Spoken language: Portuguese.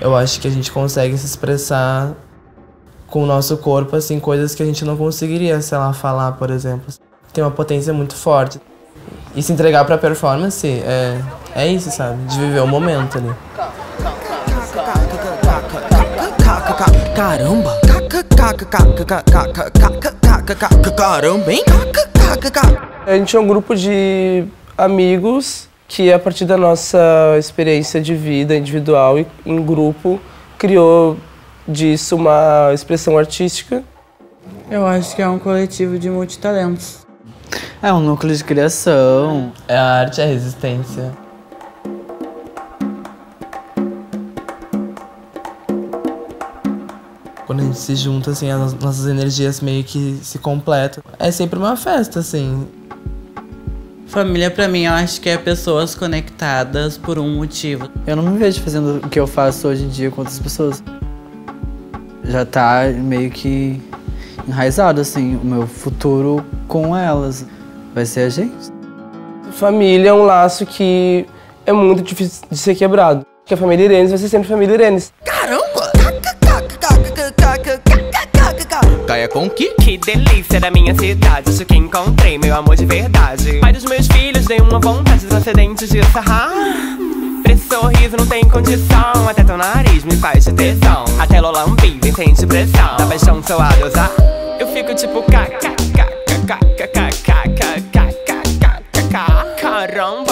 Eu acho que a gente consegue se expressar com o nosso corpo, assim, coisas que a gente não conseguiria, sei lá, falar, por exemplo. Tem uma potência muito forte. E se entregar pra performance é isso, sabe? De viver o momento ali. Caramba! Caramba, hein? A gente é um grupo de amigos que, a partir da nossa experiência de vida individual e em grupo, criou disso uma expressão artística. Eu acho que é um coletivo de multitalentos. É um núcleo de criação. É a arte, é a resistência. Quando a gente se junta, assim, as nossas energias meio que se completam. É sempre uma festa, assim. Família, pra mim, eu acho que é pessoas conectadas por um motivo. Eu não me vejo fazendo o que eu faço hoje em dia com outras pessoas. Já tá meio que enraizado, assim, o meu futuro com elas. Vai ser a gente. Família é um laço que é muito difícil de ser quebrado. Porque a família Irene vai ser sempre família Irene. Caramba! Caia com que? Que delícia da minha cidade, isso que encontrei, meu amor de verdade. Pai dos meus filhos, dei uma vontade transcendente de sarrar. Pra esse sorriso não tem condição, até teu nariz me faz de tesão. Até lolambi, vem sente pressão, da paixão seu adosar. Eu fico tipo ca, ca, ca, ca, ca, ca, ca, ca, ca, ca, ca, ca, caramba.